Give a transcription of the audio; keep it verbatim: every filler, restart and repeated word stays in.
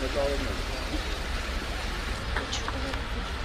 That's all it is.